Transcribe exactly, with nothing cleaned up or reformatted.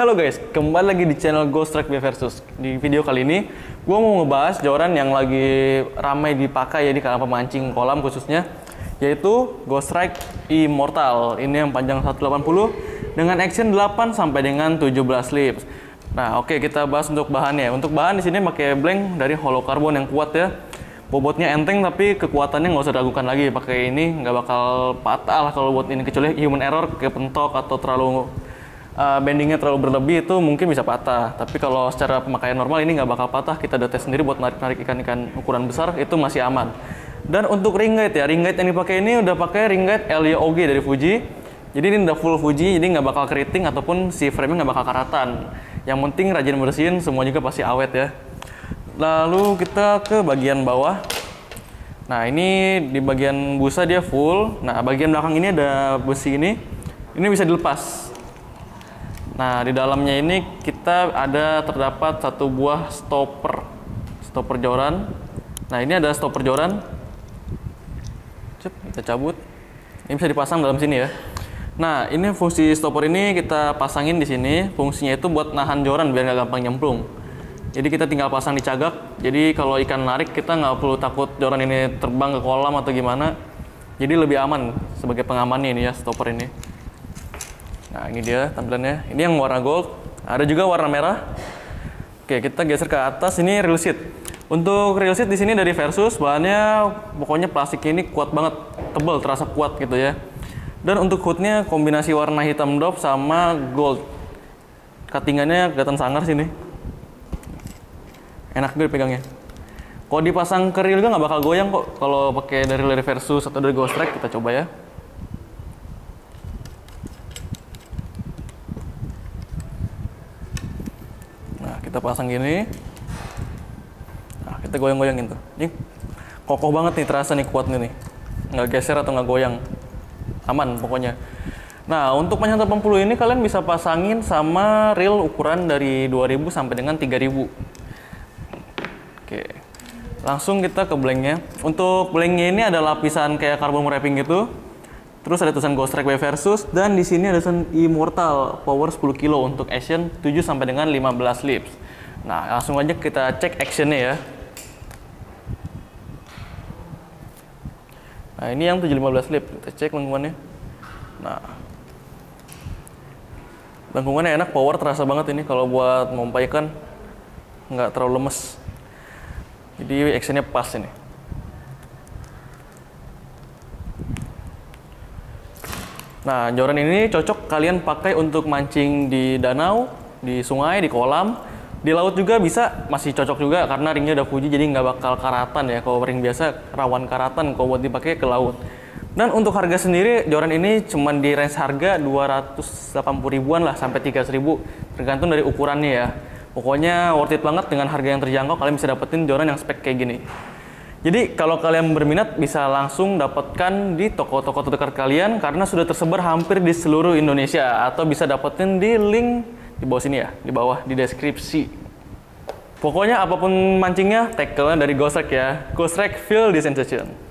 Halo guys, kembali lagi di channel Go-Strike B Versus. Di video kali ini, gue mau ngebahas joran yang lagi ramai dipakai ya di kalangan pemancing kolam khususnya, yaitu Go-Strike Immortal. Ini yang panjang seratus delapan puluh dengan action delapan sampai dengan tujuh belas slips. Nah, oke okay, kita bahas untuk bahannya. Untuk bahan di sini pakai blank dari holokarbon yang kuat ya. Bobotnya enteng tapi kekuatannya nggak usah diragukan lagi. Pakai ini nggak bakal patah lah kalau buat ini, kecuali human error kayak pentok atau terlalu Uh, bendingnya terlalu berlebih itu mungkin bisa patah. Tapi kalau secara pemakaian normal ini nggak bakal patah. Kita udah tes sendiri buat narik-narik ikan-ikan ukuran besar itu masih aman. Dan untuk ring guide ya, ring guide yang dipakai ini udah pakai ring guide L Y O G dari Fuji. Jadi ini udah full Fuji, jadi nggak bakal keriting ataupun si framenya nggak bakal karatan. Yang penting rajin bersihin, semua juga pasti awet ya. Lalu kita ke bagian bawah. Nah ini di bagian busa dia full. Nah bagian belakang ini ada besi ini. Ini bisa dilepas. Nah, di dalamnya ini kita ada terdapat satu buah stopper, stopper joran. Nah, ini ada stopper joran. Cep, kita cabut. Ini bisa dipasang dalam sini ya. Nah, ini fungsi stopper ini kita pasangin di sini. Fungsinya itu buat nahan joran biar nggak gampang nyemplung. Jadi kita tinggal pasang di cagak. Jadi kalau ikan narik kita nggak perlu takut joran ini terbang ke kolam atau gimana. Jadi lebih aman sebagai pengamannya ini ya stopper ini. Nah ini dia tampilannya, ini yang warna gold, ada juga warna merah. Oke kita geser ke atas, ini reel sheet. Untuk reel sheet di sini dari Versus, bahannya pokoknya plastik ini kuat banget, tebal, terasa kuat gitu ya. Dan untuk hoodnya kombinasi warna hitam dop sama gold. Cuttingannya kelihatan sangar sini. Enak gue pegangnya. Kalau dipasang ke reel juga nggak bakal goyang kok. Kalau pakai dari dari Versus atau dari Go-Strike kita coba ya. Kita pasang gini, nah, kita goyang-goyangin tuh. Ini kokoh banget nih, terasa nih kuatnya nih, nggak geser atau nggak goyang, aman pokoknya. Nah untuk panjang delapan puluh ini kalian bisa pasangin sama reel ukuran dari dua ribu sampai dengan tiga ribu. Oke, langsung kita ke blanknya. Untuk blanknya ini ada lapisan kayak karbon wrapping gitu. Terus ada tulisan Go-Strike B Versus, dan di sini ada tulisan Immortal Power sepuluh kilo untuk action tujuh sampai dengan lima belas slips. Nah, langsung aja kita cek actionnya ya. Nah, ini yang tujuh lima belas slip, kita cek lengkungannya. Nah. Lengkungannya enak, power terasa banget ini kalau buat mompa ikan. Nggak terlalu lemes. Jadi actionnya pas ini. Nah, joran ini cocok kalian pakai untuk mancing di danau, di sungai, di kolam, di laut juga bisa, masih cocok juga karena ringnya udah Fuji jadi nggak bakal karatan ya. Kalau ring biasa rawan karatan kalau buat dipakai ke laut. Dan untuk harga sendiri, joran ini cuman di range harga dua ratus delapan puluh ribuan lah sampai tiga ratus ribu tergantung dari ukurannya ya. Pokoknya worth it banget dengan harga yang terjangkau, kalian bisa dapetin joran yang spek kayak gini. Jadi kalau kalian berminat bisa langsung dapatkan di toko-toko terdekat kalian karena sudah tersebar hampir di seluruh Indonesia, atau bisa dapetin di link di bawah sini ya, di bawah di deskripsi. Pokoknya apapun mancingnya, tackle-nya dari Go-Strike ya. Go-Strike Feel the Sensation.